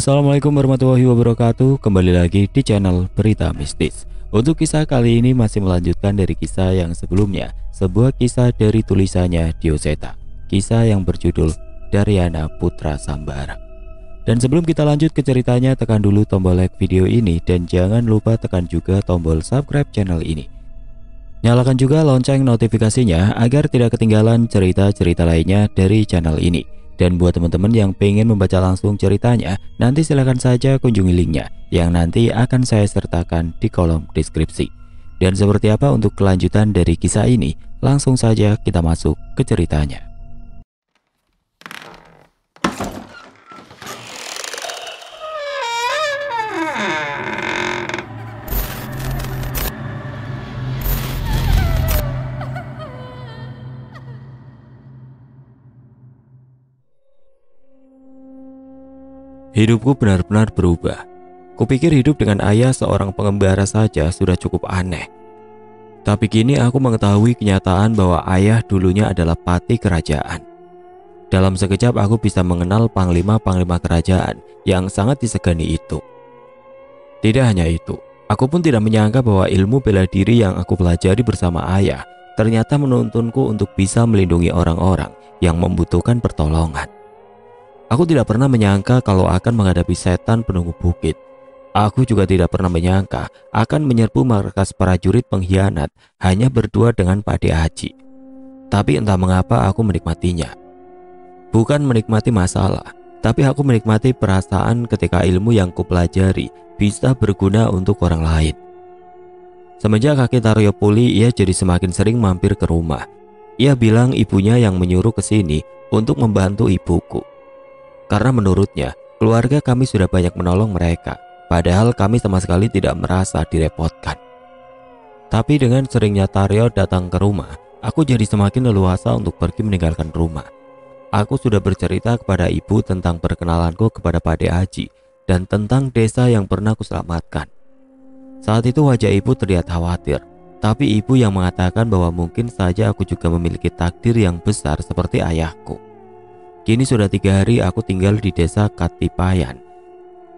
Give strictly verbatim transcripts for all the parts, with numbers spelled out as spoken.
Assalamualaikum warahmatullahi wabarakatuh. Kembali lagi di channel Berita Mistis. Untuk kisah kali ini masih melanjutkan dari kisah yang sebelumnya, sebuah kisah dari tulisannya Dioseta, kisah yang berjudul Daryana Putra Sambara. Dan sebelum kita lanjut ke ceritanya, tekan dulu tombol like video ini dan jangan lupa tekan juga tombol subscribe channel ini. Nyalakan juga lonceng notifikasinya agar tidak ketinggalan cerita-cerita lainnya dari channel ini. Dan buat teman-teman yang pengen membaca langsung ceritanya, nanti silahkan saja kunjungi linknya yang nanti akan saya sertakan di kolom deskripsi. Dan seperti apa untuk kelanjutan dari kisah ini, langsung saja kita masuk ke ceritanya. Hidupku benar-benar berubah. Kupikir hidup dengan ayah seorang pengembara saja sudah cukup aneh. Tapi kini aku mengetahui kenyataan bahwa ayah dulunya adalah patih kerajaan. Dalam sekejap aku bisa mengenal panglima-panglima kerajaan yang sangat disegani itu. Tidak hanya itu, aku pun tidak menyangka bahwa ilmu bela diri yang aku pelajari bersama ayah ternyata menuntunku untuk bisa melindungi orang-orang yang membutuhkan pertolongan. Aku tidak pernah menyangka kalau akan menghadapi setan penunggu bukit. Aku juga tidak pernah menyangka akan menyerbu markas prajurit pengkhianat hanya berdua dengan Pade Haji. Tapi entah mengapa aku menikmatinya. Bukan menikmati masalah, tapi aku menikmati perasaan ketika ilmu yang kupelajari bisa berguna untuk orang lain. Semenjak kaki Tario pulih, ia jadi semakin sering mampir ke rumah. Ia bilang ibunya yang menyuruh ke sini untuk membantu ibuku. Karena menurutnya, keluarga kami sudah banyak menolong mereka, padahal kami sama sekali tidak merasa direpotkan. Tapi dengan seringnya Tario datang ke rumah, aku jadi semakin leluasa untuk pergi meninggalkan rumah. Aku sudah bercerita kepada ibu tentang perkenalanku kepada Pade Haji dan tentang desa yang pernah kuselamatkan. Saat itu wajah ibu terlihat khawatir, tapi ibu yang mengatakan bahwa mungkin saja aku juga memiliki takdir yang besar seperti ayahku. Kini sudah tiga hari aku tinggal di desa Katipayan,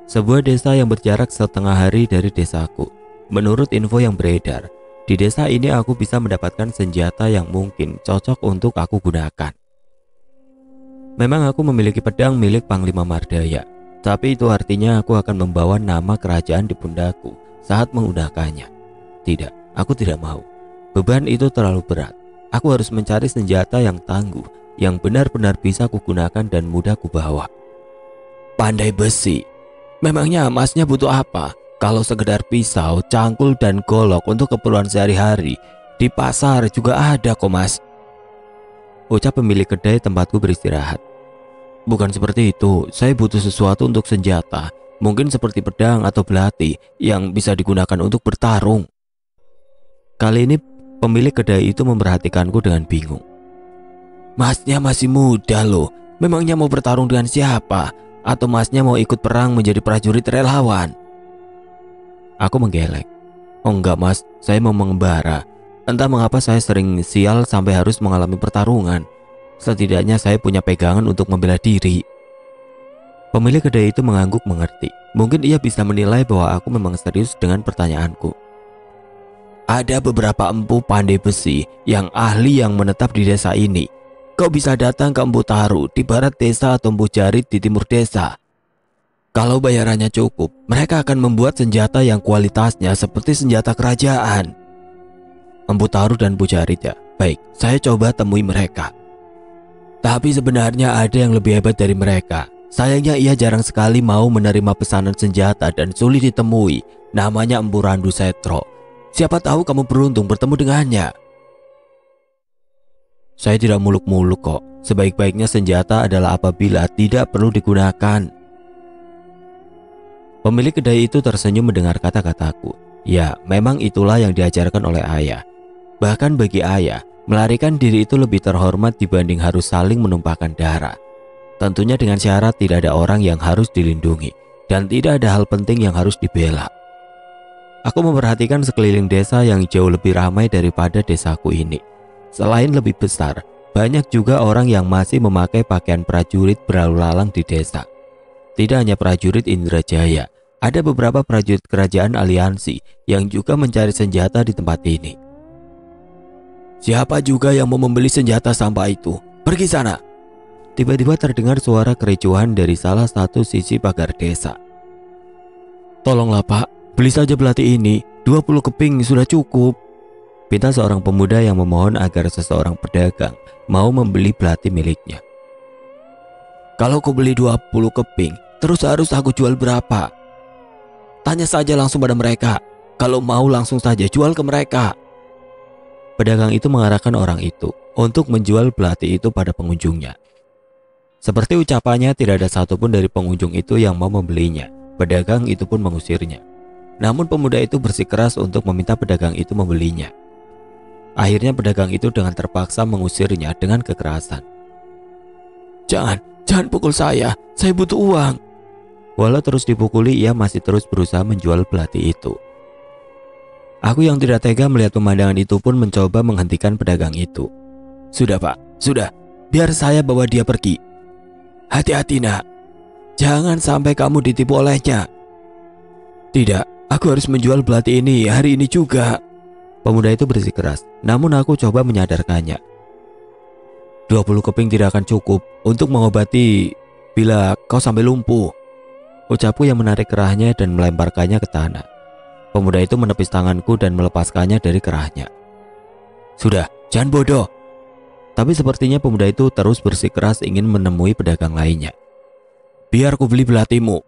sebuah desa yang berjarak setengah hari dari desaku. Menurut info yang beredar, di desa ini aku bisa mendapatkan senjata yang mungkin cocok untuk aku gunakan. Memang aku memiliki pedang milik Panglima Mardaya, tapi itu artinya aku akan membawa nama kerajaan di pundakku saat menggunakannya. Tidak, aku tidak mau. Beban itu terlalu berat. Aku harus mencari senjata yang tangguh, yang benar-benar bisa kugunakan dan mudah kubawa. Pandai besi. Memangnya masnya butuh apa? Kalau sekedar pisau, cangkul, dan golok untuk keperluan sehari-hari, di pasar juga ada kok mas, ucap pemilik kedai tempatku beristirahat. Bukan seperti itu, saya butuh sesuatu untuk senjata, mungkin seperti pedang atau belati yang bisa digunakan untuk bertarung. Kali ini pemilik kedai itu memperhatikanku dengan bingung. Masnya masih muda loh, memangnya mau bertarung dengan siapa? Atau masnya mau ikut perang menjadi prajurit relawan? Aku menggeleng. Oh enggak mas, saya mau mengembara. Entah mengapa saya sering sial sampai harus mengalami pertarungan. Setidaknya saya punya pegangan untuk membela diri. Pemilik kedai itu mengangguk mengerti. Mungkin ia bisa menilai bahwa aku memang serius dengan pertanyaanku. Ada beberapa empu pandai besi yang ahli yang menetap di desa ini. Kau bisa datang ke Empu Taru di barat desa atau Empu Jarit di timur desa. Kalau bayarannya cukup, mereka akan membuat senjata yang kualitasnya seperti senjata kerajaan. Empu Taru dan Empu Jarit ya? Baik, saya coba temui mereka. Tapi sebenarnya ada yang lebih hebat dari mereka. Sayangnya ia jarang sekali mau menerima pesanan senjata dan sulit ditemui. Namanya Empu Randu Setro. Siapa tahu kamu beruntung bertemu dengannya. Saya tidak muluk-muluk kok. Sebaik-baiknya senjata adalah apabila tidak perlu digunakan. Pemilik kedai itu tersenyum mendengar kata-kataku. Ya, memang itulah yang diajarkan oleh ayah. Bahkan bagi ayah, melarikan diri itu lebih terhormat dibanding harus saling menumpahkan darah. Tentunya dengan syarat tidak ada orang yang harus dilindungi dan tidak ada hal penting yang harus dibela. Aku memperhatikan sekeliling desa yang jauh lebih ramai daripada desaku ini. Selain lebih besar, banyak juga orang yang masih memakai pakaian prajurit berlalu lalang di desa. Tidak hanya prajurit Indrajaya, ada beberapa prajurit kerajaan aliansi yang juga mencari senjata di tempat ini. Siapa juga yang mau membeli senjata sampah itu? Pergi sana! Tiba-tiba terdengar suara kericuhan dari salah satu sisi pagar desa. Tolonglah Pak, beli saja belati ini, dua puluh keping sudah cukup. Pinta seorang pemuda yang memohon agar seseorang pedagang mau membeli belati miliknya. Kalau kau beli dua puluh keping, terus harus aku jual berapa? Tanya saja langsung pada mereka. Kalau mau langsung saja jual ke mereka. Pedagang itu mengarahkan orang itu untuk menjual belati itu pada pengunjungnya. Seperti ucapannya, tidak ada satupun dari pengunjung itu yang mau membelinya. Pedagang itu pun mengusirnya. Namun pemuda itu bersikeras untuk meminta pedagang itu membelinya. Akhirnya pedagang itu dengan terpaksa mengusirnya dengan kekerasan. Jangan, jangan pukul saya, saya butuh uang. Walau terus dipukuli, ia masih terus berusaha menjual belati itu. Aku yang tidak tega melihat pemandangan itu pun mencoba menghentikan pedagang itu. Sudah Pak, sudah, biar saya bawa dia pergi. Hati-hati nak, jangan sampai kamu ditipu olehnya. Tidak, aku harus menjual belati ini hari ini juga. Pemuda itu bersikeras, namun aku coba menyadarkannya. dua puluh keping tidak akan cukup untuk mengobati bila kau sampai lumpuh. Ucapku yang menarik kerahnya dan melemparkannya ke tanah. Pemuda itu menepis tanganku dan melepaskannya dari kerahnya. Sudah, jangan bodoh. Tapi sepertinya pemuda itu terus bersikeras ingin menemui pedagang lainnya. Biar ku beli belatimu.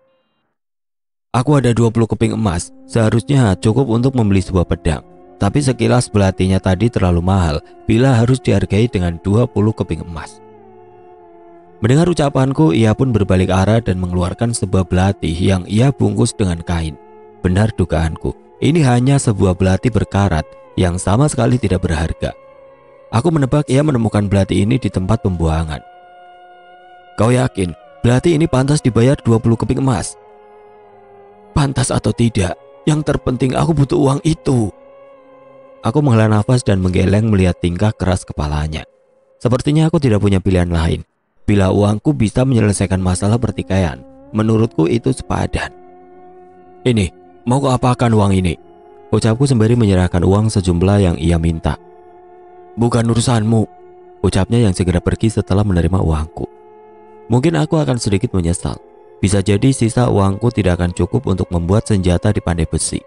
Aku ada dua puluh keping emas, seharusnya cukup untuk membeli sebuah pedang. Tapi sekilas belatinya tadi terlalu mahal bila harus dihargai dengan dua puluh keping emas. Mendengar ucapanku, ia pun berbalik arah dan mengeluarkan sebuah belati yang ia bungkus dengan kain. Benar dugaanku, ini hanya sebuah belati berkarat yang sama sekali tidak berharga. Aku menebak ia menemukan belati ini di tempat pembuangan. Kau yakin belati ini pantas dibayar dua puluh keping emas? Pantas atau tidak, yang terpenting aku butuh uang itu. Aku menghela nafas dan menggeleng melihat tingkah keras kepalanya. Sepertinya aku tidak punya pilihan lain. Bila uangku bisa menyelesaikan masalah pertikaian, menurutku itu sepadan. Ini, mau kau apakan uang ini? Ucapku sembari menyerahkan uang sejumlah yang ia minta. Bukan urusanmu, ucapnya yang segera pergi setelah menerima uangku. Mungkin aku akan sedikit menyesal. Bisa jadi sisa uangku tidak akan cukup untuk membuat senjata di pandai besi.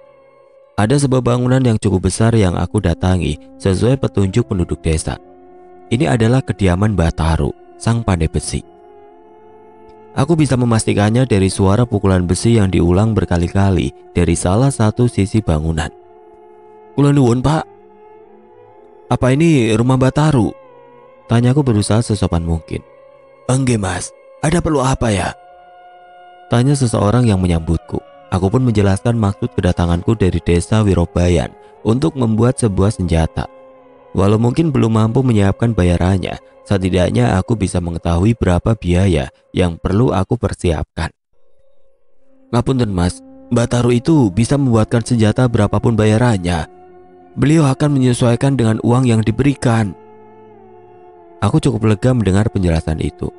Ada sebuah bangunan yang cukup besar yang aku datangi sesuai petunjuk penduduk desa. Ini adalah kediaman Mbah Taru, sang pandai besi. Aku bisa memastikannya dari suara pukulan besi yang diulang berkali-kali dari salah satu sisi bangunan. Kula nuwun Pak, apa ini rumah Mbah Taru? Tanyaku berusaha sesopan mungkin. Enggak Mas, ada perlu apa ya? Tanya seseorang yang menyambutku. Aku pun menjelaskan maksud kedatanganku dari desa Wirobayan untuk membuat sebuah senjata. Walau mungkin belum mampu menyiapkan bayarannya, setidaknya aku bisa mengetahui berapa biaya yang perlu aku persiapkan. Ngapunten Mas, Mbah Taru itu bisa membuatkan senjata berapapun bayarannya. Beliau akan menyesuaikan dengan uang yang diberikan. Aku cukup lega mendengar penjelasan itu.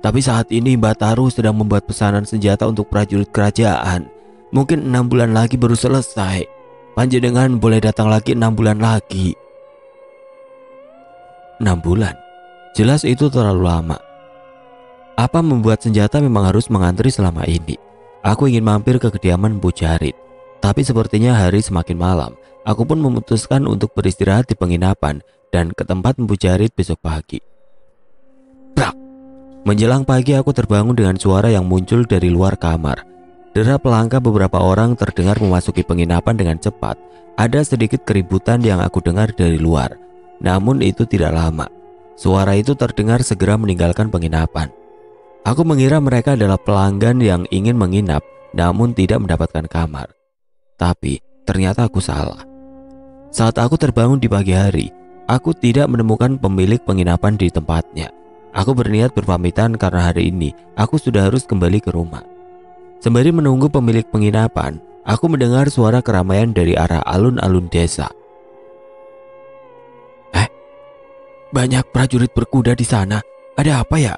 Tapi saat ini Mbah Taru sedang membuat pesanan senjata untuk prajurit kerajaan. Mungkin enam bulan lagi baru selesai. Panjenengan boleh datang lagi enam bulan lagi. enam bulan, jelas itu terlalu lama. Apa membuat senjata memang harus mengantri selama ini? Aku ingin mampir ke kediaman Bu Jarit, tapi sepertinya hari semakin malam. Aku pun memutuskan untuk beristirahat di penginapan dan ke tempat Bu Jarit besok pagi. Brak! Menjelang pagi aku terbangun dengan suara yang muncul dari luar kamar. Derap langkah beberapa orang terdengar memasuki penginapan dengan cepat. Ada sedikit keributan yang aku dengar dari luar. Namun itu tidak lama. Suara itu terdengar segera meninggalkan penginapan. Aku mengira mereka adalah pelanggan yang ingin menginap namun tidak mendapatkan kamar. Tapi ternyata aku salah. Saat aku terbangun di pagi hari, aku tidak menemukan pemilik penginapan di tempatnya. Aku berniat berpamitan karena hari ini aku sudah harus kembali ke rumah. Sembari menunggu pemilik penginapan, aku mendengar suara keramaian dari arah alun-alun desa. Banyak prajurit berkuda di sana. Ada apa ya?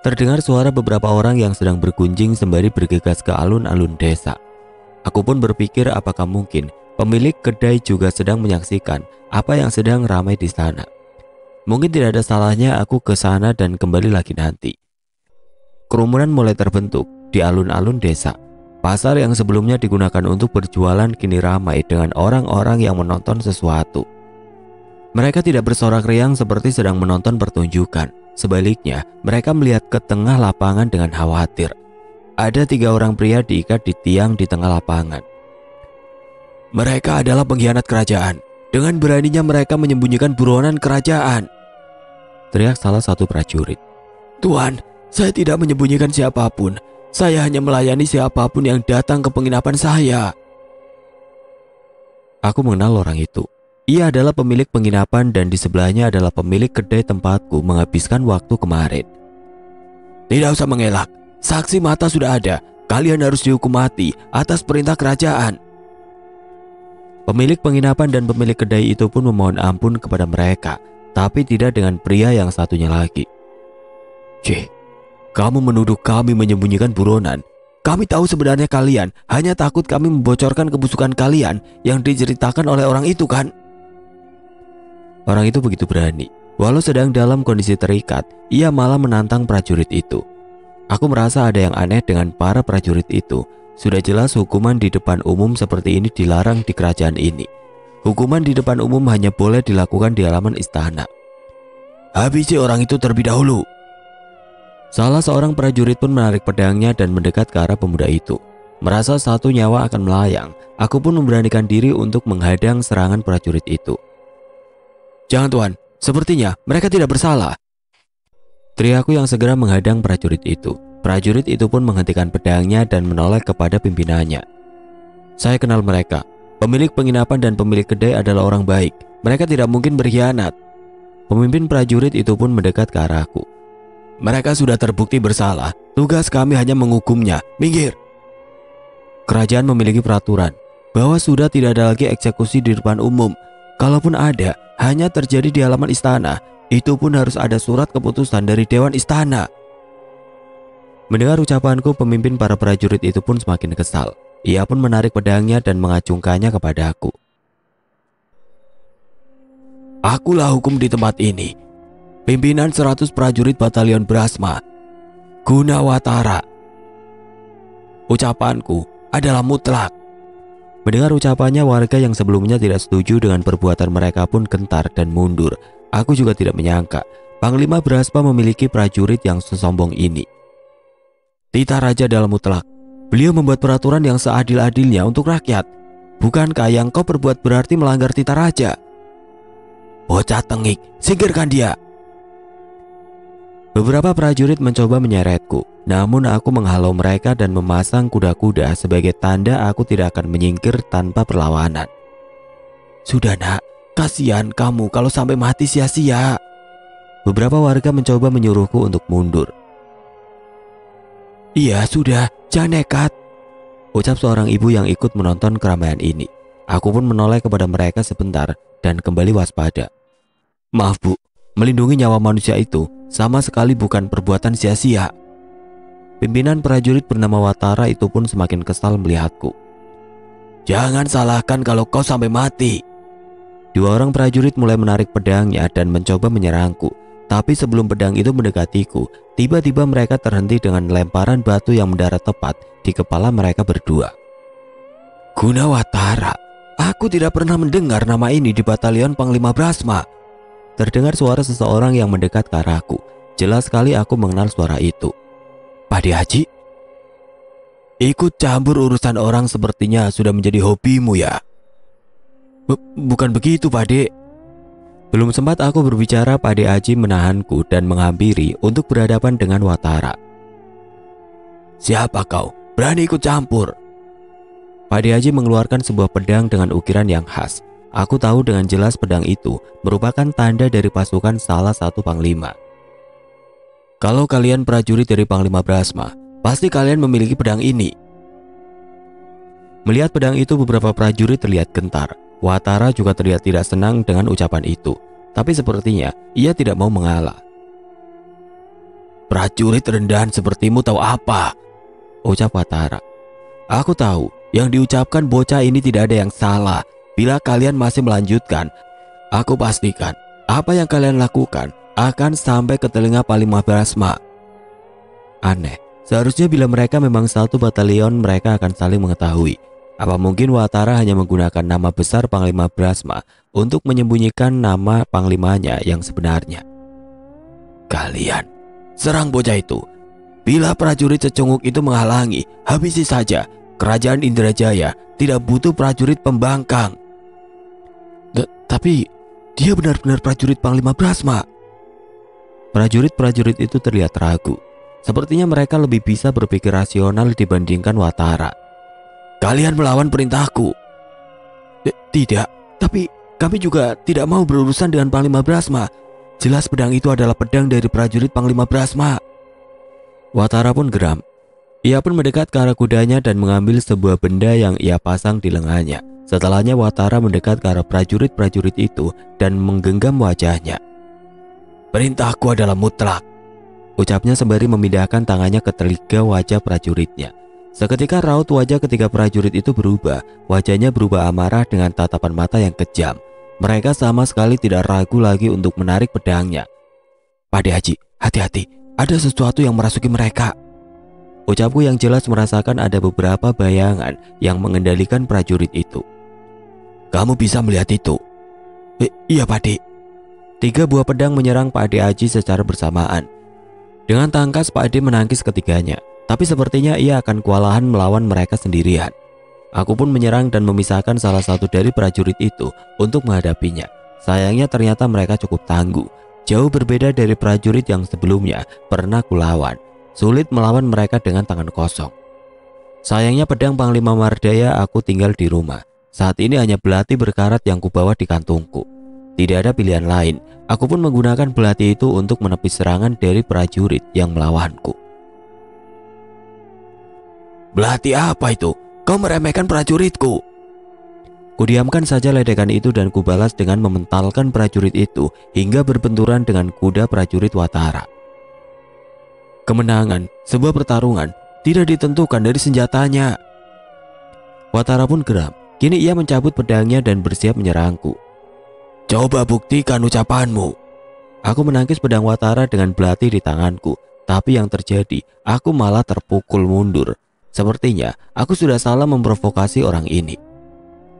Terdengar suara beberapa orang yang sedang berkunjing sembari bergegas ke alun-alun desa. Aku pun berpikir apakah mungkin pemilik kedai juga sedang menyaksikan apa yang sedang ramai di sana. Mungkin tidak ada salahnya aku ke sana dan kembali lagi nanti. Kerumunan mulai terbentuk di alun-alun desa. Pasar yang sebelumnya digunakan untuk berjualan kini ramai dengan orang-orang yang menonton sesuatu. Mereka tidak bersorak riang seperti sedang menonton pertunjukan. Sebaliknya, mereka melihat ke tengah lapangan dengan khawatir. Ada tiga orang pria diikat di tiang di tengah lapangan. Mereka adalah pengkhianat kerajaan. Dengan beraninya mereka menyembunyikan buronan kerajaan, teriak salah satu prajurit. Tuan, saya tidak menyembunyikan siapapun. Saya hanya melayani siapapun yang datang ke penginapan saya. Aku mengenal orang itu. Ia adalah pemilik penginapan dan di sebelahnya adalah pemilik kedai tempatku menghabiskan waktu kemarin. Tidak usah mengelak. Saksi mata sudah ada. Kalian harus dihukum mati atas perintah kerajaan. Pemilik penginapan dan pemilik kedai itu pun memohon ampun kepada mereka, tapi tidak dengan pria yang satunya lagi. Cih, kamu menuduh kami menyembunyikan buronan. Kami tahu sebenarnya kalian, hanya takut kami membocorkan kebusukan kalian yang diceritakan oleh orang itu kan? Orang itu begitu berani. Walau sedang dalam kondisi terikat, ia malah menantang prajurit itu. Aku merasa ada yang aneh dengan para prajurit itu. Sudah jelas hukuman di depan umum seperti ini dilarang di kerajaan ini. Hukuman di depan umum hanya boleh dilakukan di halaman istana. Habisi orang itu terlebih dahulu. Salah seorang prajurit pun menarik pedangnya dan mendekat ke arah pemuda itu. Merasa satu nyawa akan melayang, aku pun memberanikan diri untuk menghadang serangan prajurit itu. Jangan tuan, sepertinya mereka tidak bersalah, teriakku yang segera menghadang prajurit itu. Prajurit itu pun menghentikan pedangnya dan menoleh kepada pimpinannya. Saya kenal mereka. Pemilik penginapan dan pemilik kedai adalah orang baik. Mereka tidak mungkin berkhianat. Pemimpin prajurit itu pun mendekat ke arahku. Mereka sudah terbukti bersalah. Tugas kami hanya menghukumnya. Minggir. Kerajaan memiliki peraturan bahwa sudah tidak ada lagi eksekusi di depan umum. Kalaupun ada, hanya terjadi di halaman istana. Itu pun harus ada surat keputusan dari Dewan Istana. Mendengar ucapanku, pemimpin para prajurit itu pun semakin kesal. Ia pun menarik pedangnya dan mengacungkannya kepada aku. Akulah hukum di tempat ini. Pimpinan seratus prajurit batalion Brasma, Gunawatara. Ucapanku adalah mutlak. Mendengar ucapannya, warga yang sebelumnya tidak setuju dengan perbuatan mereka pun gentar dan mundur. Aku juga tidak menyangka Panglima Brasma memiliki prajurit yang sesombong ini. Titah Raja adalah mutlak. Beliau membuat peraturan yang seadil-adilnya untuk rakyat. Bukankah yang kau perbuat berarti melanggar titah raja? Bocah tengik, singkirkan dia. Beberapa prajurit mencoba menyeretku, namun aku menghalau mereka dan memasang kuda-kuda sebagai tanda aku tidak akan menyingkir tanpa perlawanan. Sudah nak, kasihan kamu kalau sampai mati sia-sia. Beberapa warga mencoba menyuruhku untuk mundur. Iya sudah, jangan nekat, ucap seorang ibu yang ikut menonton keramaian ini. Aku pun menoleh kepada mereka sebentar dan kembali waspada. Maaf bu, melindungi nyawa manusia itu sama sekali bukan perbuatan sia-sia. Pimpinan prajurit bernama Watara itu pun semakin kesal melihatku. Jangan salahkan kalau kau sampai mati. Dua orang prajurit mulai menarik pedangnya dan mencoba menyerangku. Tapi sebelum pedang itu mendekatiku, tiba-tiba mereka terhenti dengan lemparan batu yang mendarat tepat di kepala mereka berdua. Gunawatara, aku tidak pernah mendengar nama ini di batalion Panglima Brasma. Terdengar suara seseorang yang mendekat ke arahku. Jelas sekali aku mengenal suara itu. Pade Haji? Ikut campur urusan orang sepertinya sudah menjadi hobimu ya? B- bukan begitu, Pade. Belum sempat aku berbicara, Pade Haji menahanku dan menghampiri untuk berhadapan dengan Watara. Siapa kau? Berani ikut campur? Pade Haji mengeluarkan sebuah pedang dengan ukiran yang khas. Aku tahu dengan jelas pedang itu merupakan tanda dari pasukan salah satu panglima. Kalau kalian prajurit dari Panglima Brasma, pasti kalian memiliki pedang ini. Melihat pedang itu, beberapa prajurit terlihat gentar. Watara juga terlihat tidak senang dengan ucapan itu, tapi sepertinya ia tidak mau mengalah. Prajurit rendahan sepertimu tahu apa?" ucap Watara. "Aku tahu, yang diucapkan bocah ini tidak ada yang salah. Bila kalian masih melanjutkan, aku pastikan apa yang kalian lakukan akan sampai ke telinga Panglima Brasma." Aneh, seharusnya bila mereka memang satu batalion mereka akan saling mengetahui. Apa mungkin Watara hanya menggunakan nama besar Panglima Brasma untuk menyembunyikan nama panglimanya yang sebenarnya? "Kalian serang bocah itu. Bila prajurit secunguk itu menghalangi, habisi saja. Kerajaan Indrajaya tidak butuh prajurit pembangkang." "Tapi dia benar-benar prajurit Panglima Brasma." Prajurit-prajurit itu terlihat ragu. Sepertinya mereka lebih bisa berpikir rasional dibandingkan Watara. "Kalian melawan perintahku." "Tidak, tapi kami juga tidak mau berurusan dengan Panglima Brasma. Jelas pedang itu adalah pedang dari prajurit Panglima Brasma." Watara pun geram. Ia pun mendekat ke arah kudanya dan mengambil sebuah benda yang ia pasang di lengannya. Setelahnya Watara mendekat ke arah prajurit-prajurit itu dan menggenggam wajahnya. "Perintahku adalah mutlak," ucapnya sembari memindahkan tangannya ke telinga wajah prajuritnya. Seketika raut wajah ketiga prajurit itu berubah. Wajahnya berubah amarah dengan tatapan mata yang kejam. Mereka sama sekali tidak ragu lagi untuk menarik pedangnya. "Pade Haji, hati-hati, ada sesuatu yang merasuki mereka," ucapku yang jelas merasakan ada beberapa bayangan yang mengendalikan prajurit itu. "Kamu bisa melihat itu?" E iya Pade." Tiga buah pedang menyerang Pade Haji secara bersamaan. Dengan tangkas Pade menangkis ketiganya, tapi sepertinya ia akan kewalahan melawan mereka sendirian. Aku pun menyerang dan memisahkan salah satu dari prajurit itu untuk menghadapinya. Sayangnya ternyata mereka cukup tangguh. Jauh berbeda dari prajurit yang sebelumnya pernah kulawan. Sulit melawan mereka dengan tangan kosong. Sayangnya pedang Panglima Mardaya aku tinggal di rumah. Saat ini hanya belati berkarat yang kubawa di kantungku. Tidak ada pilihan lain. Aku pun menggunakan belati itu untuk menepis serangan dari prajurit yang melawanku. "Belati apa itu? Kau meremehkan prajuritku." Kudiamkan saja ledekan itu dan kubalas dengan mementalkan prajurit itu hingga berbenturan dengan kuda prajurit Watara. Kemenangan sebuah pertarungan tidak ditentukan dari senjatanya. Watara pun geram. Kini ia mencabut pedangnya dan bersiap menyerangku. "Coba buktikan ucapanmu." Aku menangkis pedang Watara dengan belati di tanganku, tapi yang terjadi aku malah terpukul mundur. Sepertinya aku sudah salah memprovokasi orang ini.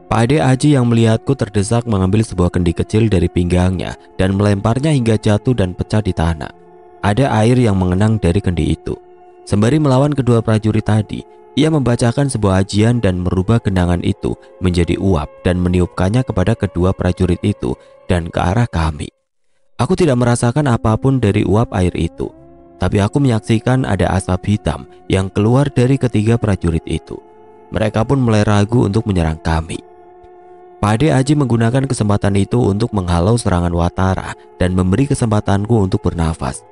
Pade Haji yang melihatku terdesak mengambil sebuah kendi kecil dari pinggangnya dan melemparnya hingga jatuh dan pecah di tanah. Ada air yang mengenang dari kendi itu. Sembari melawan kedua prajurit tadi, ia membacakan sebuah ajian dan merubah genangan itu menjadi uap dan meniupkannya kepada kedua prajurit itu dan ke arah kami. Aku tidak merasakan apapun dari uap air itu. Tapi aku menyaksikan ada asap hitam yang keluar dari ketiga prajurit itu. Mereka pun mulai ragu untuk menyerang kami. Pade Haji menggunakan kesempatan itu untuk menghalau serangan Watara dan memberi kesempatanku untuk bernafas.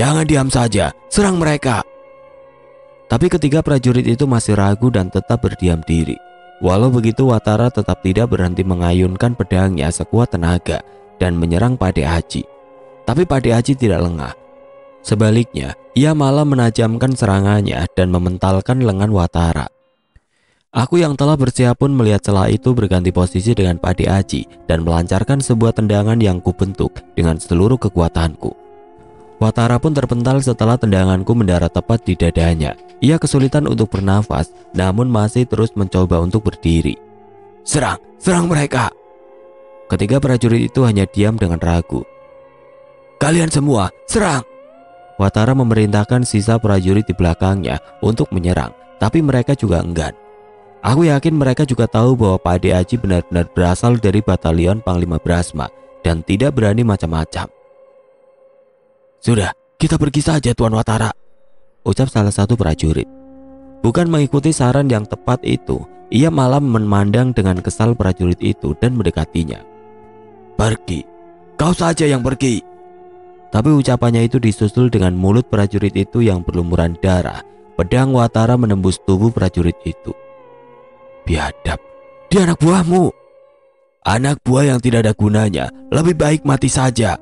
"Jangan diam saja, serang mereka." Tapi ketiga prajurit itu masih ragu dan tetap berdiam diri. Walau begitu Watara tetap tidak berhenti mengayunkan pedangnya sekuat tenaga dan menyerang Pade Haji. Tapi Pade Haji tidak lengah. Sebaliknya, ia malah menajamkan serangannya dan mementalkan lengan Watara. Aku yang telah bersiap pun melihat celah itu berganti posisi dengan Pade Haji dan melancarkan sebuah tendangan yang kubentuk dengan seluruh kekuatanku. Watara pun terpental setelah tendanganku mendarat tepat di dadanya. Ia kesulitan untuk bernafas, namun masih terus mencoba untuk berdiri. "Serang, serang mereka!" Ketiga prajurit itu hanya diam dengan ragu. "Kalian semua, serang!" Watara memerintahkan sisa prajurit di belakangnya untuk menyerang, tapi mereka juga enggan. Aku yakin mereka juga tahu bahwa Pade Haji benar-benar berasal dari batalion Panglima Brasma dan tidak berani macam-macam. "Sudah, kita pergi saja Tuan Watara," ucap salah satu prajurit. Bukan mengikuti saran yang tepat itu, ia malah memandang dengan kesal prajurit itu dan mendekatinya. "Pergi, kau saja yang pergi." Tapi ucapannya itu disusul dengan mulut prajurit itu yang berlumuran darah. Pedang Watara menembus tubuh prajurit itu. "Biadab, dia anak buahmu." "Anak buah yang tidak ada gunanya, lebih baik mati saja."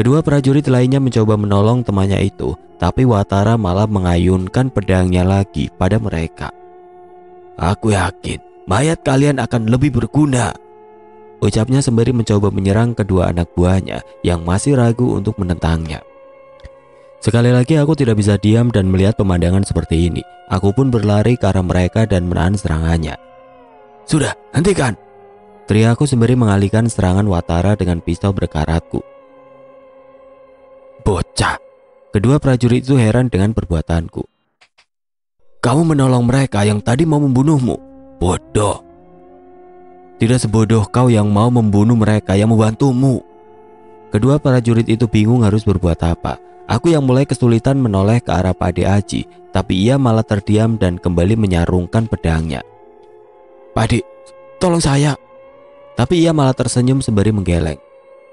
Kedua prajurit lainnya mencoba menolong temannya itu, tapi Watara malah mengayunkan pedangnya lagi pada mereka. Aku yakin mayat kalian akan lebih berguna, ucapnya sembari mencoba menyerang kedua anak buahnya yang masih ragu untuk menentangnya. Sekali lagi aku tidak bisa diam dan melihat pemandangan seperti ini. Aku pun berlari ke arah mereka dan menahan serangannya. Sudah, hentikan, teriakku sembari mengalihkan serangan Watara dengan pisau berkaratku. Bocah, kedua prajurit itu heran dengan perbuatanku. Kamu menolong mereka yang tadi mau membunuhmu, bodoh. Tidak sebodoh kau yang mau membunuh mereka yang membantumu. Kedua prajurit itu bingung harus berbuat apa. Aku yang mulai kesulitan menoleh ke arah Pade Haji, tapi ia malah terdiam dan kembali menyarungkan pedangnya. Pade, tolong saya. Tapi ia malah tersenyum sembari menggeleng.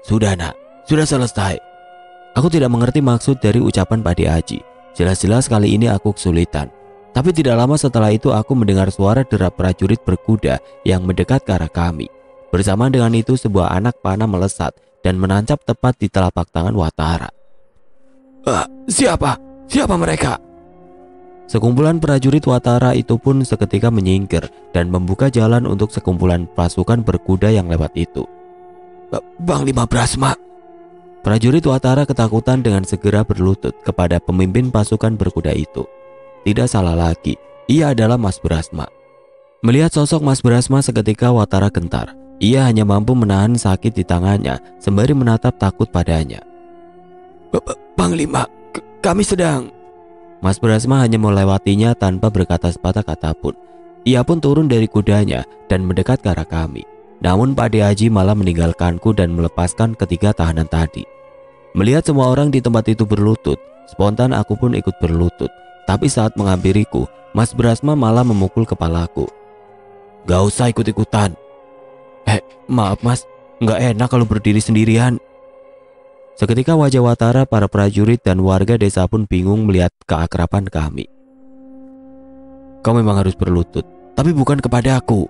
Sudah nak, sudah selesai. Aku tidak mengerti maksud dari ucapan Pade Haji. Jelas-jelas kali ini aku kesulitan. Tapi tidak lama setelah itu aku mendengar suara derap prajurit berkuda yang mendekat ke arah kami. Bersamaan dengan itu sebuah anak panah melesat dan menancap tepat di telapak tangan Watara. Uh, siapa? Siapa mereka? Sekumpulan prajurit Watara itu pun seketika menyingkir dan membuka jalan untuk sekumpulan pasukan berkuda yang lewat itu. Panglima Brasma. Prajurit Watara ketakutan dengan segera berlutut kepada pemimpin pasukan berkuda itu. Tidak salah lagi, ia adalah Mas Brasma. Melihat sosok Mas Brasma seketika Watara gentar. Ia hanya mampu menahan sakit di tangannya sembari menatap takut padanya. Panglima, kami sedang... Mas Brasma hanya melewatinya tanpa berkata sepatah kata pun. Ia pun turun dari kudanya dan mendekat ke arah kami. Namun Pade Haji malah meninggalkanku dan melepaskan ketiga tahanan tadi. Melihat semua orang di tempat itu berlutut, spontan aku pun ikut berlutut. Tapi saat menghampiriku, Mas Brasma malah memukul kepalaku. Gak usah ikut-ikutan. Eh, maaf mas, gak enak kalau berdiri sendirian. Seketika wajah Watara, para prajurit dan warga desa pun bingung melihat keakraban kami. Kau memang harus berlutut, tapi bukan kepada aku.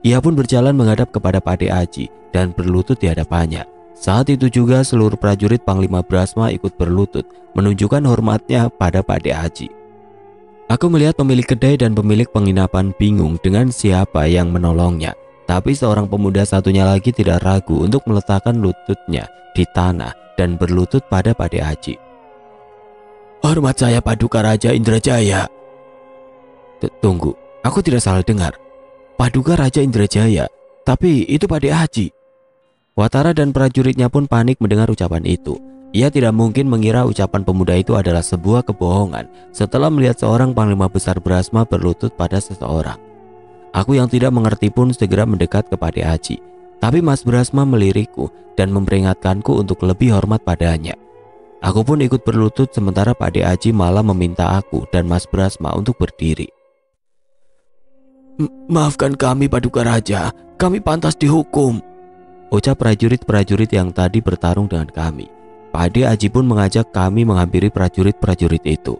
Ia pun berjalan menghadap kepada Pade Haji dan berlutut di hadapannya. Saat itu juga seluruh prajurit Panglima Brasma ikut berlutut menunjukkan hormatnya pada Pade Haji. Aku melihat pemilik kedai dan pemilik penginapan bingung dengan siapa yang menolongnya. Tapi seorang pemuda satunya lagi tidak ragu untuk meletakkan lututnya di tanah dan berlutut pada Pade Haji. Hormat saya Paduka Raja Indrajaya. Tunggu, aku tidak salah dengar. Paduka Raja Indrajaya, tapi itu Pade Haji. Watara dan prajuritnya pun panik mendengar ucapan itu. Ia tidak mungkin mengira ucapan pemuda itu adalah sebuah kebohongan setelah melihat seorang Panglima Besar Brasma berlutut pada seseorang. Aku yang tidak mengerti pun segera mendekat kepada Haji. Tapi Mas Brasma melirikku dan memperingatkanku untuk lebih hormat padanya. Aku pun ikut berlutut sementara Pade Haji malah meminta aku dan Mas Brasma untuk berdiri. Maafkan kami Paduka Raja, kami pantas dihukum, ucap prajurit-prajurit yang tadi bertarung dengan kami. Pade Haji pun mengajak kami menghampiri prajurit-prajurit itu.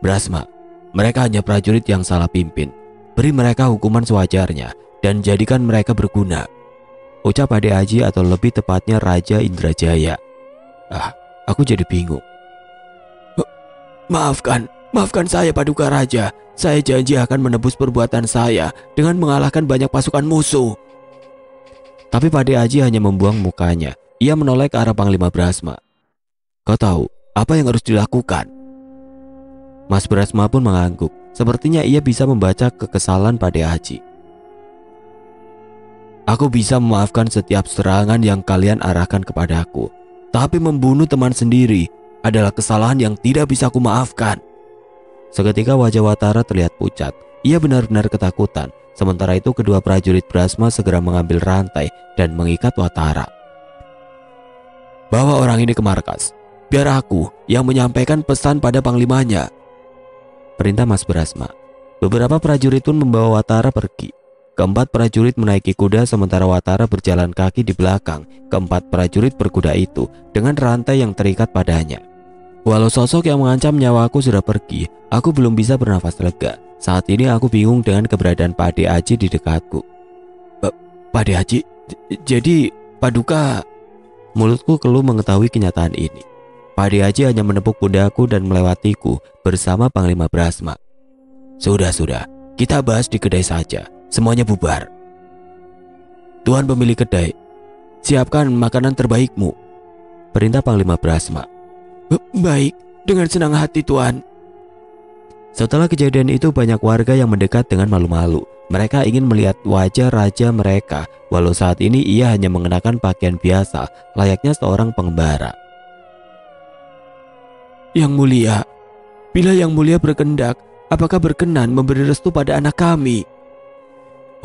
Brasma, mereka hanya prajurit yang salah pimpin. Beri mereka hukuman sewajarnya dan jadikan mereka berguna, ucap Pade Haji atau lebih tepatnya Raja Indrajaya. Ah, aku jadi bingung. Maafkan, maafkan saya Paduka Raja. Saya janji akan menebus perbuatan saya dengan mengalahkan banyak pasukan musuh. Tapi Pade Haji hanya membuang mukanya. Ia menoleh ke arah Panglima Brasma. Kau tahu apa yang harus dilakukan? Mas Brasma pun mengangguk. Sepertinya ia bisa membaca kekesalan Pade Haji. Aku bisa memaafkan setiap serangan yang kalian arahkan kepadaku, tapi membunuh teman sendiri adalah kesalahan yang tidak bisa kumaafkan. Seketika wajah Watara terlihat pucat. Ia benar-benar ketakutan. Sementara itu kedua prajurit Brasma segera mengambil rantai dan mengikat Watara. Bawa orang ini ke markas, biar aku yang menyampaikan pesan pada panglimanya, perintah Mas Brasma. Beberapa prajurit pun membawa Watara pergi. Keempat prajurit menaiki kuda sementara Watara berjalan kaki di belakang keempat prajurit berkuda itu dengan rantai yang terikat padanya. Walau sosok yang mengancam nyawaku sudah pergi, aku belum bisa bernafas lega. Saat ini aku bingung dengan keberadaan Pade Haji di dekatku. Pade Haji, jadi Paduka... Mulutku keluh mengetahui kenyataan ini. Pade Haji hanya menepuk pundaku dan melewatiku bersama Panglima Brasma. Sudah-sudah, kita bahas di kedai saja. Semuanya bubar. Tuan pemilik kedai, siapkan makanan terbaikmu. Perintah Panglima Brasma. Baik, dengan senang hati Tuan. Setelah kejadian itu banyak warga yang mendekat dengan malu-malu. Mereka ingin melihat wajah raja mereka, walau saat ini ia hanya mengenakan pakaian biasa, layaknya seorang pengembara. Yang mulia, bila yang mulia berkendak, apakah berkenan memberi restu pada anak kami?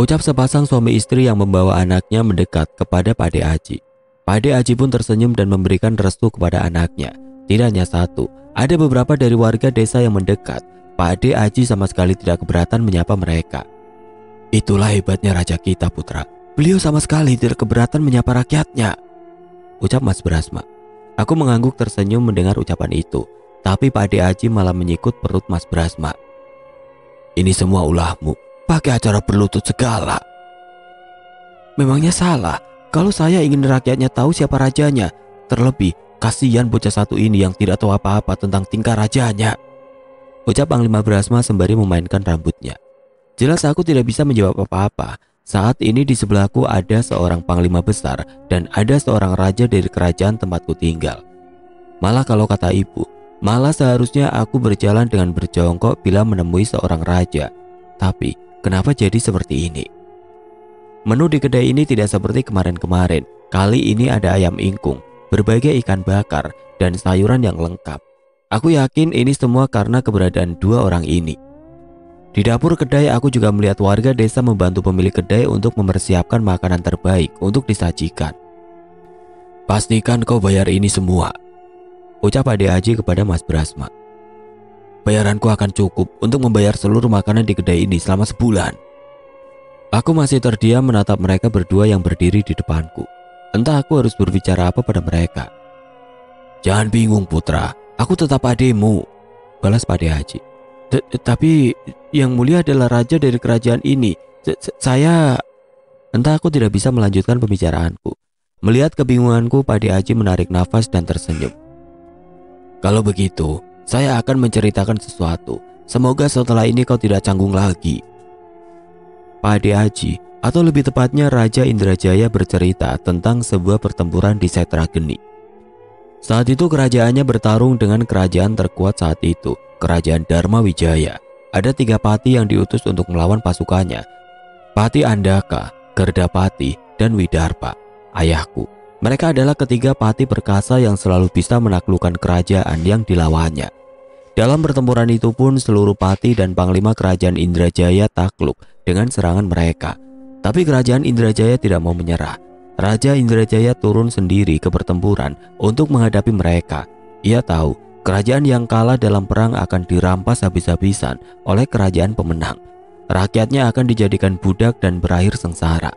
Ucap sepasang suami istri yang membawa anaknya mendekat kepada Pade Haji. Pade Haji pun tersenyum dan memberikan restu kepada anaknya. Tidak hanya satu, ada beberapa dari warga desa yang mendekat. Pade Haji sama sekali tidak keberatan menyapa mereka. Itulah hebatnya raja kita, Putra. Beliau sama sekali tidak keberatan menyapa rakyatnya, ucap Mas Brasma. Aku mengangguk tersenyum mendengar ucapan itu, tapi Pade Haji malah menyikut perut Mas Brasma. Ini semua ulahmu, pakai acara berlutut segala. Memangnya salah kalau saya ingin rakyatnya tahu siapa rajanya? Terlebih, kasihan bocah satu ini yang tidak tahu apa-apa tentang tingkah rajanya, ucap Panglima Brasma sembari memainkan rambutnya. Jelas aku tidak bisa menjawab apa-apa. Saat ini di sebelahku ada seorang panglima besar dan ada seorang raja dari kerajaan tempatku tinggal. Malah kalau kata ibu, malah seharusnya aku berjalan dengan berjongkok bila menemui seorang raja. Tapi kenapa jadi seperti ini? Menu di kedai ini tidak seperti kemarin-kemarin. Kali ini ada ayam ingkung, berbagai ikan bakar, dan sayuran yang lengkap. Aku yakin ini semua karena keberadaan dua orang ini. Di dapur kedai aku juga melihat warga desa membantu pemilik kedai untuk mempersiapkan makanan terbaik untuk disajikan. Pastikan kau bayar ini semua, ucap Pade Haji kepada Mas Brasma. Bayaranku akan cukup untuk membayar seluruh makanan di kedai ini selama sebulan. Aku masih terdiam menatap mereka berdua yang berdiri di depanku. Entah aku harus berbicara apa pada mereka. Jangan bingung Putra, aku tetap ademu, balas Pade Haji. Tapi yang mulia adalah raja dari kerajaan ini. Saya... Entah aku tidak bisa melanjutkan pembicaraanku. Melihat kebingunganku, Pade Haji menarik nafas dan tersenyum. Kalau begitu, saya akan menceritakan sesuatu. Semoga setelah ini kau tidak canggung lagi. Pade Haji, atau lebih tepatnya Raja Indrajaya, bercerita tentang sebuah pertempuran di Setragini. Saat itu kerajaannya bertarung dengan kerajaan terkuat saat itu, Kerajaan Dharma Wijaya. Ada tiga pati yang diutus untuk melawan pasukannya. Pati Andhaka, Gerda Pati, dan Widarba. Ayahku. Mereka adalah ketiga pati perkasa yang selalu bisa menaklukkan kerajaan yang dilawannya. Dalam pertempuran itu pun seluruh pati dan panglima kerajaan Indrajaya takluk dengan serangan mereka. Tapi kerajaan Indrajaya tidak mau menyerah. Raja Indrajaya turun sendiri ke pertempuran untuk menghadapi mereka. Ia tahu kerajaan yang kalah dalam perang akan dirampas habis-habisan oleh kerajaan pemenang. Rakyatnya akan dijadikan budak dan berakhir sengsara.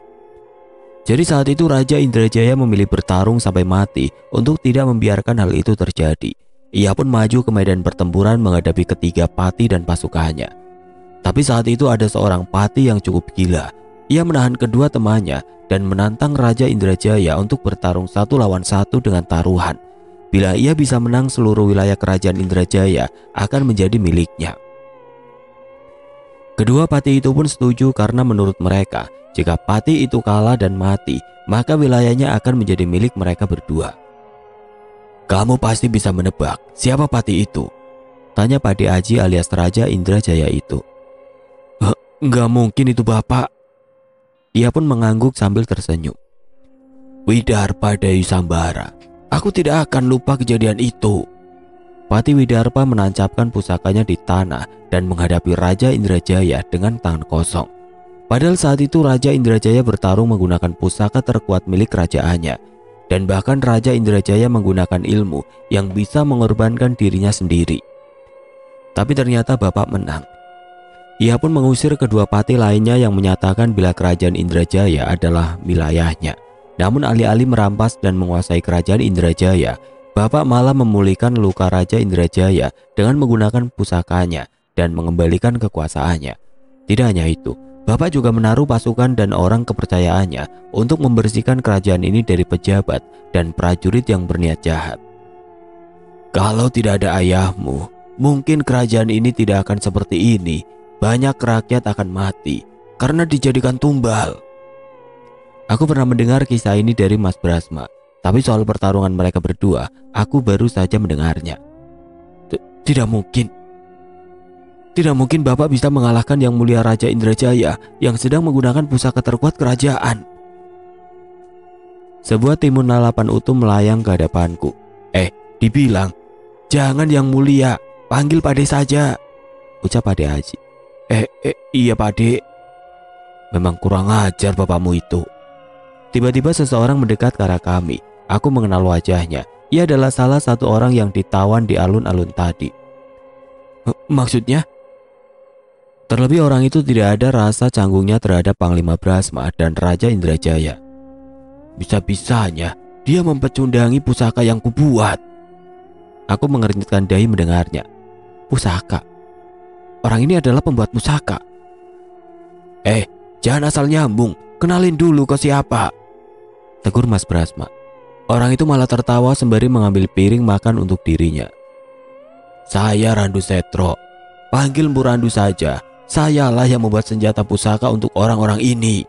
Jadi saat itu Raja Indrajaya memilih bertarung sampai mati untuk tidak membiarkan hal itu terjadi. Ia pun maju ke medan pertempuran menghadapi ketiga pati dan pasukannya. Tapi saat itu ada seorang pati yang cukup gila. Ia menahan kedua temannya dan menantang Raja Indrajaya untuk bertarung satu lawan satu dengan taruhan. Bila ia bisa menang, seluruh wilayah kerajaan Indrajaya akan menjadi miliknya. Kedua pati itu pun setuju karena menurut mereka, jika pati itu kalah dan mati, maka wilayahnya akan menjadi milik mereka berdua. Kamu pasti bisa menebak siapa pati itu? Tanya Pade Haji alias Raja Indrajaya itu. Nggak mungkin itu Bapak. Ia pun mengangguk sambil tersenyum. Widarba Dayusambara. Aku tidak akan lupa kejadian itu. Pati Widarba menancapkan pusakanya di tanah dan menghadapi Raja Indrajaya dengan tangan kosong. Padahal saat itu Raja Indrajaya bertarung menggunakan pusaka terkuat milik kerajaannya. Dan bahkan Raja Indrajaya menggunakan ilmu yang bisa mengorbankan dirinya sendiri. Tapi ternyata Bapak menang. Ia pun mengusir kedua pati lainnya yang menyatakan bila kerajaan Indrajaya adalah wilayahnya. Namun alih-alih merampas dan menguasai kerajaan Indrajaya, Bapak malah memulihkan luka Raja Indrajaya dengan menggunakan pusakanya dan mengembalikan kekuasaannya. Tidak hanya itu, Bapak juga menaruh pasukan dan orang kepercayaannya untuk membersihkan kerajaan ini dari pejabat dan prajurit yang berniat jahat. Kalau tidak ada ayahmu, mungkin kerajaan ini tidak akan seperti ini. Banyak rakyat akan mati karena dijadikan tumbal. Aku pernah mendengar kisah ini dari Mas Brasma, tapi soal pertarungan mereka berdua, aku baru saja mendengarnya. Tidak mungkin. Tidak mungkin Bapak bisa mengalahkan Yang Mulia Raja Indrajaya yang sedang menggunakan pusaka terkuat kerajaan. Sebuah timun lalapan utuh melayang ke hadapanku. Eh, dibilang, jangan Yang Mulia, panggil Pade saja, ucap Pade Haji. Eh, eh, iya Pade. Memang kurang ajar bapakmu itu. Tiba-tiba seseorang mendekat ke arah kami. Aku mengenal wajahnya. Ia adalah salah satu orang yang ditawan di alun-alun tadi. Maksudnya? Terlebih orang itu tidak ada rasa canggungnya terhadap Panglima Brasma dan Raja Indrajaya. Bisa-bisanya dia mempecundangi pusaka yang kubuat. Aku mengernyitkan dahi mendengarnya. Pusaka? Orang ini adalah pembuat pusaka? Eh, jangan asal nyambung. Kenalin dulu ke siapa, tegur Mas Brasma. Orang itu malah tertawa sembari mengambil piring makan untuk dirinya. Saya Randu Setro. Panggil Empu Randu saja. Sayalah yang membuat senjata pusaka untuk orang-orang ini.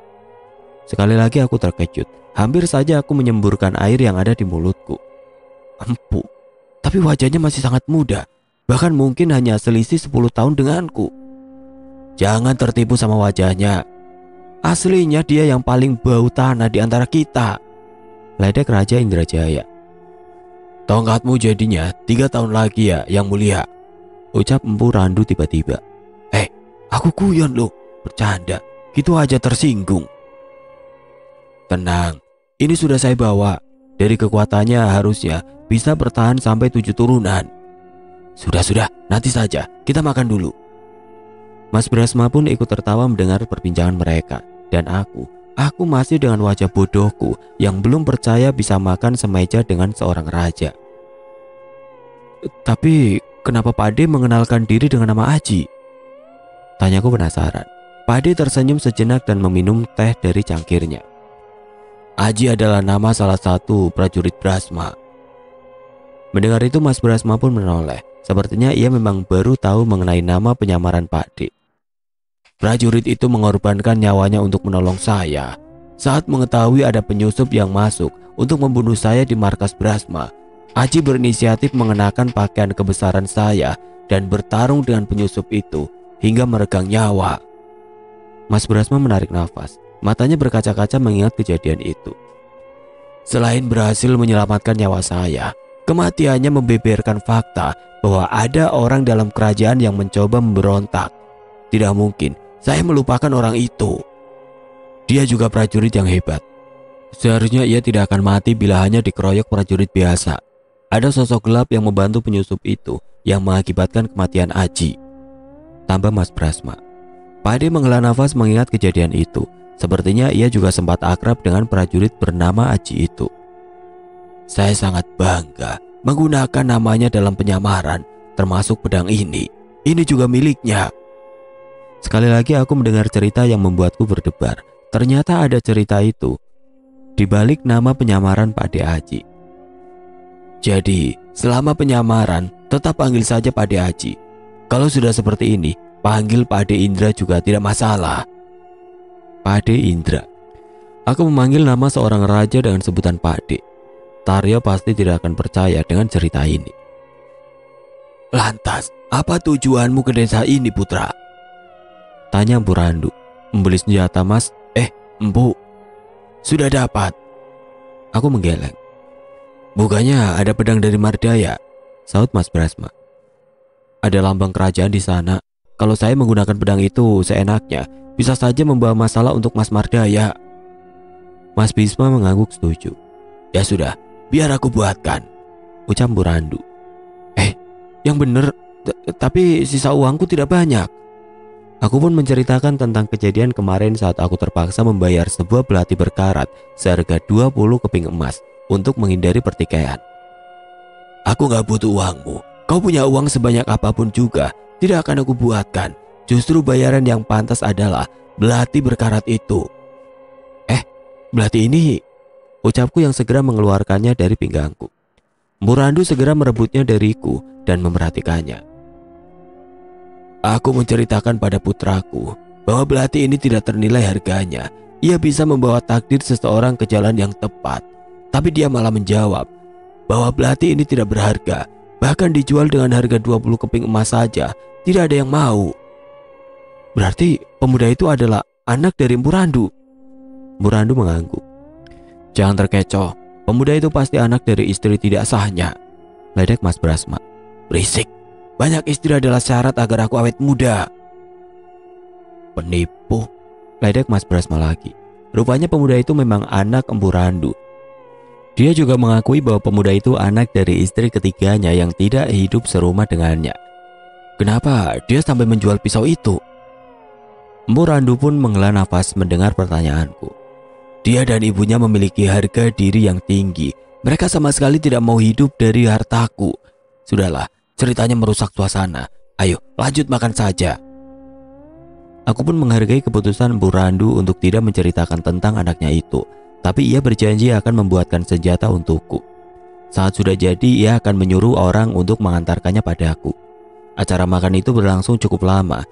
Sekali lagi aku terkejut. Hampir saja aku menyemburkan air yang ada di mulutku. Empu? Tapi wajahnya masih sangat muda. Bahkan mungkin hanya selisih sepuluh tahun denganku. Jangan tertipu sama wajahnya. Aslinya dia yang paling bau tanah di antara kita, ledek Raja Indrajaya. Tongkatmu jadinya tiga tahun lagi ya Yang Mulia, ucap Empu Randu tiba-tiba. Eh, aku kuyon loh, bercanda. Gitu aja tersinggung. Tenang, ini sudah saya bawa. Dari kekuatannya harusnya bisa bertahan sampai tujuh turunan. Sudah-sudah, nanti saja. Kita makan dulu. Mas Brasma pun ikut tertawa mendengar perbincangan mereka. Dan aku, aku masih dengan wajah bodohku yang belum percaya bisa makan semeja dengan seorang raja. Tapi kenapa Pade mengenalkan diri dengan nama Aji? Tanyaku penasaran. Pade tersenyum sejenak dan meminum teh dari cangkirnya. Aji adalah nama salah satu prajurit Brasma. Mendengar itu Mas Brasma pun menoleh. Sepertinya ia memang baru tahu mengenai nama penyamaran Pade. Prajurit itu mengorbankan nyawanya untuk menolong saya. Saat mengetahui ada penyusup yang masuk untuk membunuh saya di markas Brasma, Aji berinisiatif mengenakan pakaian kebesaran saya dan bertarung dengan penyusup itu hingga meregang nyawa. Mas Brasma menarik nafas. Matanya berkaca-kaca mengingat kejadian itu. Selain berhasil menyelamatkan nyawa saya, kematiannya membeberkan fakta bahwa ada orang dalam kerajaan yang mencoba memberontak. Tidak mungkin saya melupakan orang itu. Dia juga prajurit yang hebat. Seharusnya ia tidak akan mati bila hanya dikeroyok prajurit biasa. Ada sosok gelap yang membantu penyusup itu yang mengakibatkan kematian Aji, tambah Mas Brasma. Pade menghela nafas mengingat kejadian itu. Sepertinya ia juga sempat akrab dengan prajurit bernama Aji itu. Saya sangat bangga menggunakan namanya dalam penyamaran, termasuk pedang ini. Ini juga miliknya. Sekali lagi aku mendengar cerita yang membuatku berdebar. Ternyata ada cerita itu di balik nama penyamaran Pade Haji. Jadi, selama penyamaran tetap panggil saja Pade Haji. Kalau sudah seperti ini, panggil Pade Indra juga tidak masalah. Pade Indra. Aku memanggil nama seorang raja dengan sebutan Pade. Tario pasti tidak akan percaya dengan cerita ini. Lantas, apa tujuanmu ke desa ini, Putra? Tanya Empu Randu. Membeli senjata, Mas. Eh, Empu. Sudah dapat. Aku menggeleng. Bukannya ada pedang dari Mardaya, sahut Mas Brasma. Ada lambang kerajaan di sana. Kalau saya menggunakan pedang itu seenaknya, bisa saja membawa masalah untuk Mas Mardaya. Mas Bisma mengangguk setuju. Ya sudah, biar aku buatkan, ucap Empu Randu. Eh, yang bener, tapi sisa uangku tidak banyak. Aku pun menceritakan tentang kejadian kemarin saat aku terpaksa membayar sebuah belati berkarat seharga dua puluh keping emas untuk menghindari pertikaian. Aku gak butuh uangmu. Kau punya uang sebanyak apapun juga tidak akan aku buatkan. Justru bayaran yang pantas adalah belati berkarat itu. Eh, belati ini, ucapku yang segera mengeluarkannya dari pinggangku. Empu Randu segera merebutnya dariku dan memerhatikannya. Aku menceritakan pada putraku bahwa belati ini tidak ternilai harganya. Ia bisa membawa takdir seseorang ke jalan yang tepat. Tapi dia malah menjawab bahwa belati ini tidak berharga. Bahkan dijual dengan harga dua puluh keping emas saja, tidak ada yang mau. Berarti pemuda itu adalah anak dari Empu Randu. Empu Randu mengangguk. Jangan terkecoh, pemuda itu pasti anak dari istri tidak sahnya, ledek Mas Brasma. Berisik, banyak istri adalah syarat agar aku awet muda. Penipu, ledek Mas Brasma lagi. Rupanya pemuda itu memang anak Empu Randu. Dia juga mengakui bahwa pemuda itu anak dari istri ketiganya yang tidak hidup serumah dengannya. Kenapa dia sampai menjual pisau itu? Empu Randu pun menghela nafas mendengar pertanyaanku. Dia dan ibunya memiliki harga diri yang tinggi. Mereka sama sekali tidak mau hidup dari hartaku. Sudahlah, ceritanya merusak suasana. Ayo, lanjut makan saja. Aku pun menghargai keputusan Empu Randu untuk tidak menceritakan tentang anaknya itu. Tapi ia berjanji akan membuatkan senjata untukku. Saat sudah jadi, ia akan menyuruh orang untuk mengantarkannya padaku. Acara makan itu berlangsung cukup lama.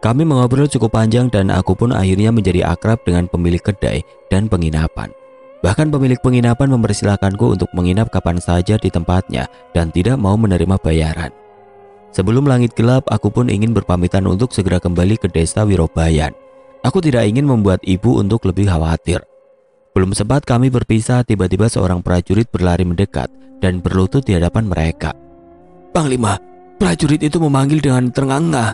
Kami mengobrol cukup panjang dan aku pun akhirnya menjadi akrab dengan pemilik kedai dan penginapan. Bahkan pemilik penginapan mempersilahkanku untuk menginap kapan saja di tempatnya dan tidak mau menerima bayaran. Sebelum langit gelap, aku pun ingin berpamitan untuk segera kembali ke desa Wirobayan. Aku tidak ingin membuat ibu untuk lebih khawatir. Belum sempat kami berpisah, tiba-tiba seorang prajurit berlari mendekat dan berlutut di hadapan mereka. Panglima, prajurit itu memanggil dengan terengah-engah.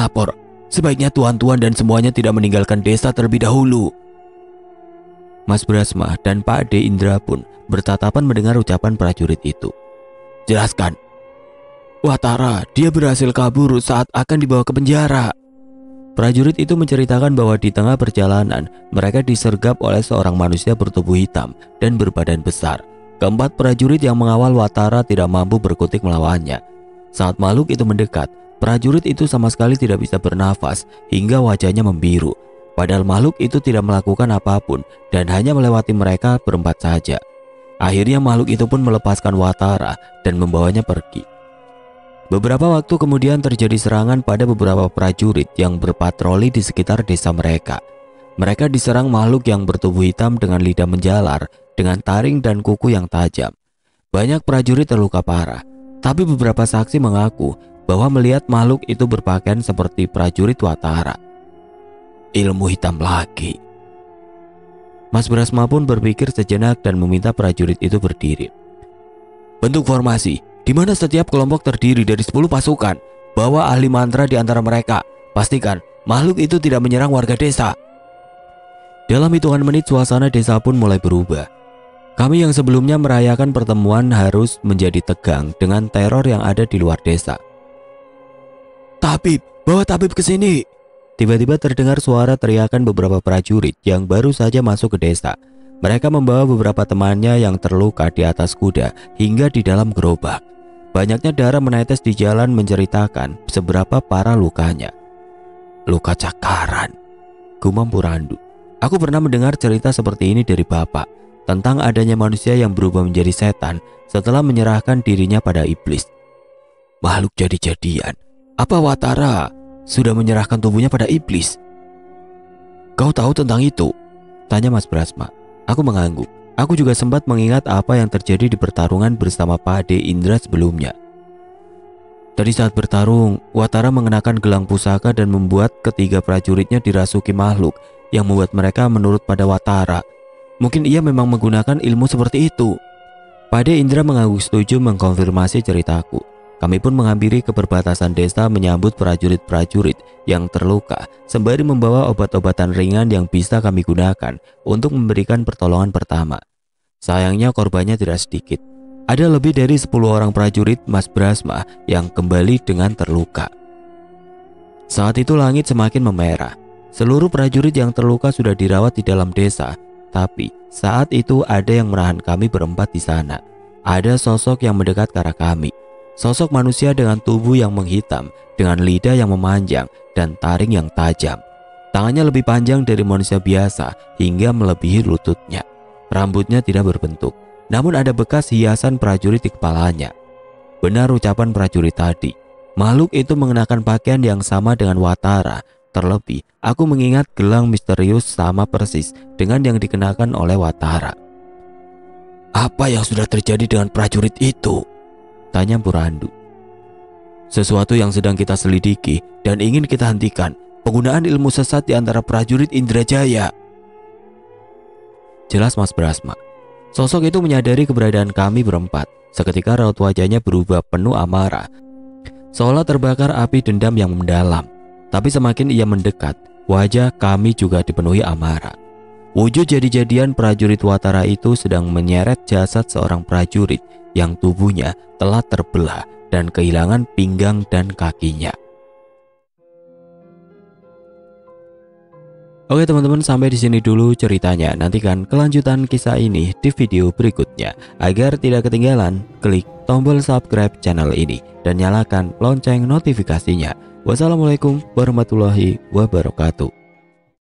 Lapor, sebaiknya tuan-tuan dan semuanya tidak meninggalkan desa terlebih dahulu. Mas Brasma dan Pade Indra pun bertatapan mendengar ucapan prajurit itu. Jelaskan. Watara, dia berhasil kabur saat akan dibawa ke penjara. Prajurit itu menceritakan bahwa di tengah perjalanan, mereka disergap oleh seorang manusia bertubuh hitam dan berbadan besar. Keempat prajurit yang mengawal Watara tidak mampu berkutik melawannya. Saat makhluk itu mendekat, prajurit itu sama sekali tidak bisa bernafas hingga wajahnya membiru. Padahal makhluk itu tidak melakukan apapun dan hanya melewati mereka berempat saja. Akhirnya makhluk itu pun melepaskan Watara dan membawanya pergi. Beberapa waktu kemudian terjadi serangan pada beberapa prajurit yang berpatroli di sekitar desa mereka. Mereka diserang makhluk yang bertubuh hitam dengan lidah menjalar, dengan taring dan kuku yang tajam. Banyak prajurit terluka parah, tapi beberapa saksi mengaku bahwa melihat makhluk itu berpakaian seperti prajurit Watara. Ilmu hitam lagi. Mas Brasma pun berpikir sejenak dan meminta prajurit itu berdiri. Bentuk formasi, di mana setiap kelompok terdiri dari sepuluh pasukan. Bawa ahli mantra di antara mereka. Pastikan makhluk itu tidak menyerang warga desa. Dalam hitungan menit suasana desa pun mulai berubah. Kami yang sebelumnya merayakan pertemuan harus menjadi tegang dengan teror yang ada di luar desa. Tabib, bawa tabib ke sini. Tiba-tiba terdengar suara teriakan beberapa prajurit yang baru saja masuk ke desa. Mereka membawa beberapa temannya yang terluka di atas kuda hingga di dalam gerobak. Banyaknya darah menetes di jalan menceritakan seberapa parah lukanya. Luka cakaran, gumam Empu Randu. Aku pernah mendengar cerita seperti ini dari bapak tentang adanya manusia yang berubah menjadi setan setelah menyerahkan dirinya pada iblis. Makhluk jadi-jadian. Apa Watara sudah menyerahkan tubuhnya pada iblis? Kau tahu tentang itu? Tanya Mas Brasma. Aku mengangguk. Aku juga sempat mengingat apa yang terjadi di pertarungan bersama Pade Indra sebelumnya. Tadi saat bertarung, Watara mengenakan gelang pusaka dan membuat ketiga prajuritnya dirasuki makhluk yang membuat mereka menurut pada Watara. Mungkin ia memang menggunakan ilmu seperti itu. Pade Indra mengangguk setuju mengkonfirmasi ceritaku. Kami pun menghampiri ke perbatasan desa menyambut prajurit-prajurit yang terluka sembari membawa obat-obatan ringan yang bisa kami gunakan untuk memberikan pertolongan pertama. Sayangnya korbannya tidak sedikit. Ada lebih dari sepuluh orang prajurit Mas Brasma yang kembali dengan terluka. Saat itu langit semakin memerah. Seluruh prajurit yang terluka sudah dirawat di dalam desa, tapi saat itu ada yang menahan kami berempat di sana. Ada sosok yang mendekat ke arah kami. Sosok manusia dengan tubuh yang menghitam, dengan lidah yang memanjang dan taring yang tajam. Tangannya lebih panjang dari manusia biasa hingga melebihi lututnya. Rambutnya tidak berbentuk, namun ada bekas hiasan prajurit di kepalanya. Benar ucapan prajurit tadi. Makhluk itu mengenakan pakaian yang sama dengan Watara. Terlebih, aku mengingat gelang misterius sama persis dengan yang dikenakan oleh Watara. Apa yang sudah terjadi dengan prajurit itu? Tanya Empu Randu. Sesuatu yang sedang kita selidiki dan ingin kita hentikan, penggunaan ilmu sesat di antara prajurit Indrajaya. Jelas Mas Brasma. Sosok itu menyadari keberadaan kami berempat. Seketika raut wajahnya berubah penuh amarah, seolah terbakar api dendam yang mendalam. Tapi semakin ia mendekat, wajah kami juga dipenuhi amarah. Wujud jadi-jadian prajurit Watara itu sedang menyeret jasad seorang prajurit yang tubuhnya telah terbelah dan kehilangan pinggang dan kakinya. Oke teman-teman, sampai di sini dulu ceritanya. Nantikan kelanjutan kisah ini di video berikutnya. Agar tidak ketinggalan, klik tombol subscribe channel ini dan nyalakan lonceng notifikasinya. Wassalamualaikum warahmatullahi wabarakatuh.